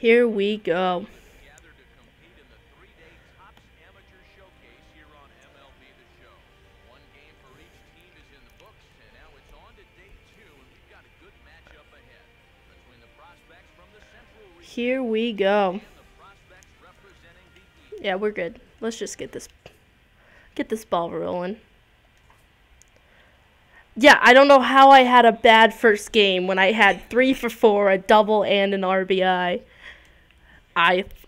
Here we go. Gathered to compete in the three-day Topps Amateur Showcase here on MLB The Show. One game for each team is in the books, and now it's on to day two, and we've got a good matchup ahead between the prospects from the Central Region. Here we go. Yeah, we're good. Let's just get this ball rolling. Yeah, I don't know how I had a bad first game when I had 3 for 4, a double, and an RBI.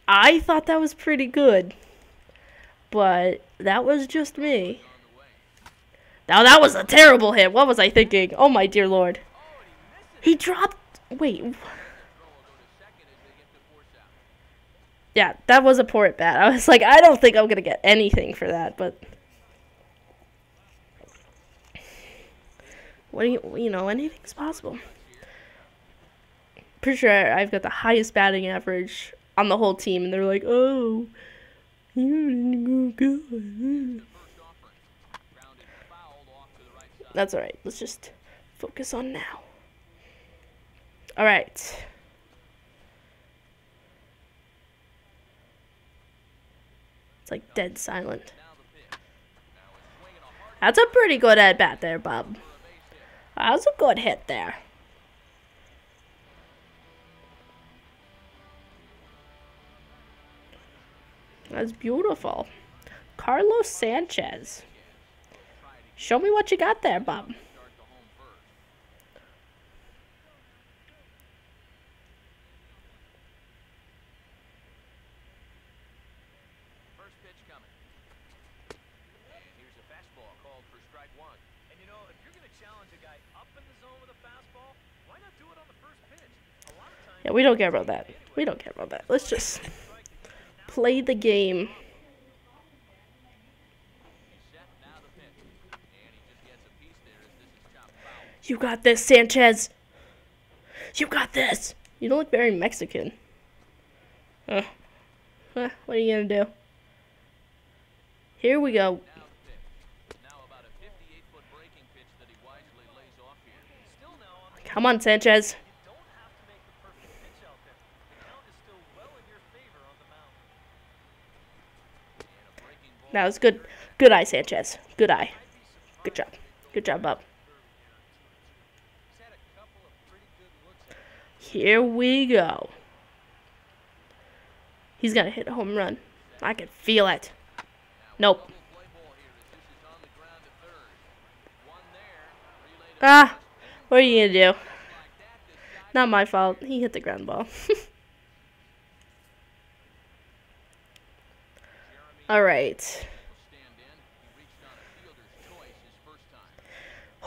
I thought that was pretty good, but that was just me. Now that was a terrible hit. What was I thinking? Oh my dear lord! He dropped. Wait. Yeah, that was a poor at bat. I was like, I don't think I'm gonna get anything for that, but. What do you know, anything's possible. Pretty sure I've got the highest batting average on the whole team, and they're like, oh, you didn't go good. That's alright, let's just focus on now. Alright. It's like dead silent. That's a pretty good at bat there, Bob. That was a good hit there. That's beautiful. Carlos Sanchez. Show me what you got there, Bob. First pitch coming. And here's a fastball called for strike one. And you know, if you're going to challenge a guy up in the zone with a fastball, why not do it on the first pitch? A lot of times, yeah, we don't care about that. We don't care about that. Let's just play the game. You got this, Sanchez. You got this. You don't look very Mexican. What are you going to do? Here we go. Come on, Sanchez. That was good. Good eye, Sanchez. Good eye. Good job. Good job, Bob. Here we go. He's gonna hit a home run. I can feel it. Nope. Ah. What are you gonna do? Not my fault. He hit the ground ball. All right.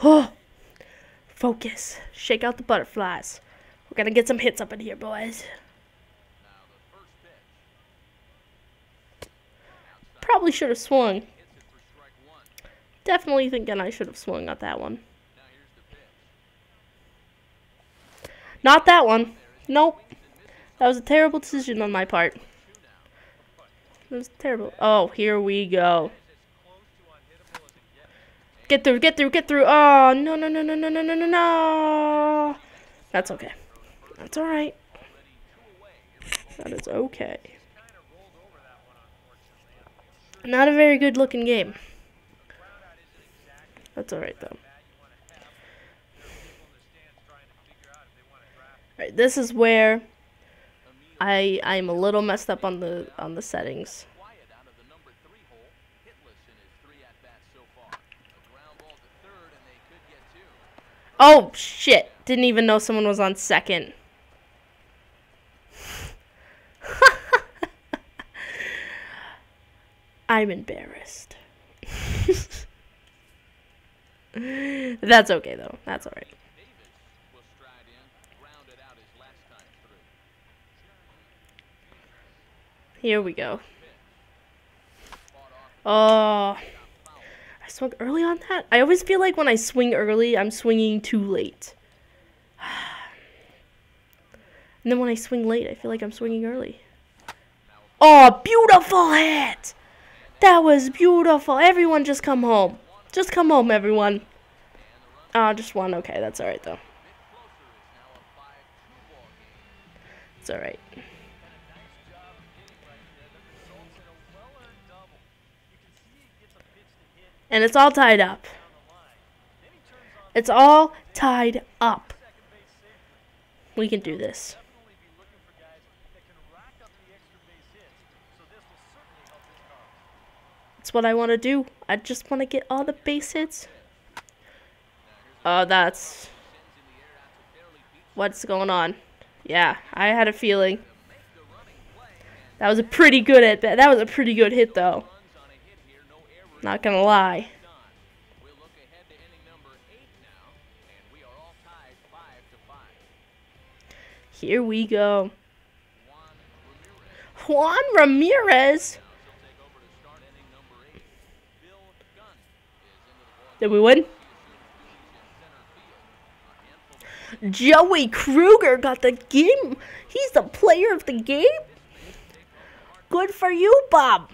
Oh, focus. Shake out the butterflies. We're gonna get some hits up in here, boys. Probably should have swung. Definitely thinking I should have swung at that one. Not that one. Nope. That was a terrible decision on my part. That was terrible. Oh, here we go. Get through, get through, get through. Oh, no, no, no, no, no, no, no, no, no. That's okay. That's all right. That is okay. Not a very good looking game. That's all right, though. Alright, this is where I'm a little messed up on the settings. Oh shit! Didn't even know someone was on second. I'm embarrassed. That's okay though. That's alright. Here we go. Oh, I swung early on that. I always feel like when I swing early, I'm swinging too late. And then when I swing late, I feel like I'm swinging early. Oh, beautiful hit! That was beautiful. Everyone just come home. Just come home, everyone. Oh, just one. Okay, that's all right, though. It's all right. And it's all tied up. It's all tied up. We can do this. That's what I want to do. I just want to get all the base hits. Oh, that's... what's going on? Yeah, I had a feeling. That was a pretty good at bat. That was a pretty good hit, though. Not gonna lie. Here we go. Juan Ramirez. Did we win? Joey Krueger got the game. He's the player of the game. Good for you, Bob.